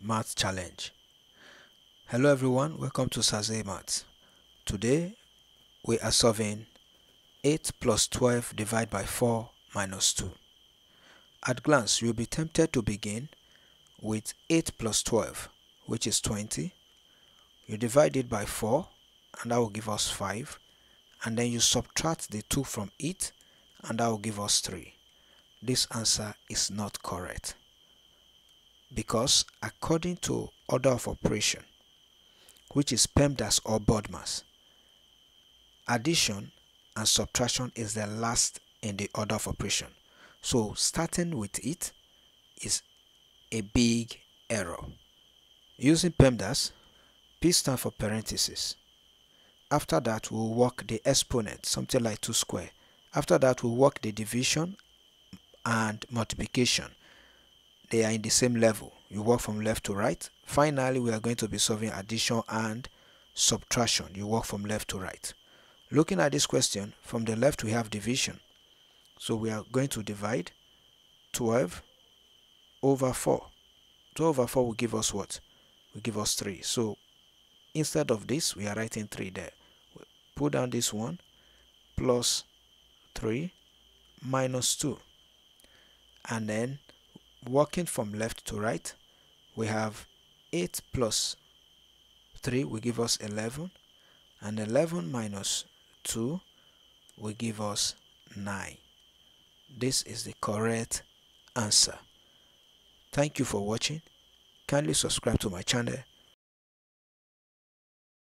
Math Challenge. Hello everyone, welcome to Saze Math. Today we are solving 8 plus 12 divided by 4 minus 2. At glance, you'll be tempted to begin with 8 plus 12, which is 20. You divide it by 4 and that will give us 5, and then you subtract the 2 from it and that will give us 3. This answer is not correct, because according to order of operation, which is PEMDAS or BODMAS, addition and subtraction is the last in the order of operation. So starting with it is a big error. Using PEMDAS, P stands for parentheses. After that, we'll work the exponent, something like 2 square. After that, we'll work the division and multiplication. They are in the same level. You work from left to right. Finally, we are going to be solving addition and subtraction. You work from left to right. Looking at this question, from the left we have division. So we are going to divide 12 over 4. 12 over 4 will give us what? Will give us 3. So instead of this, we are writing 3 there. We put down this one, plus 3 minus 2. And then working from left to right, we have 8 plus 3 will give us 11, and 11 minus 2 will give us 9. This is the correct answer. Thank you for watching. Kindly subscribe to my channel.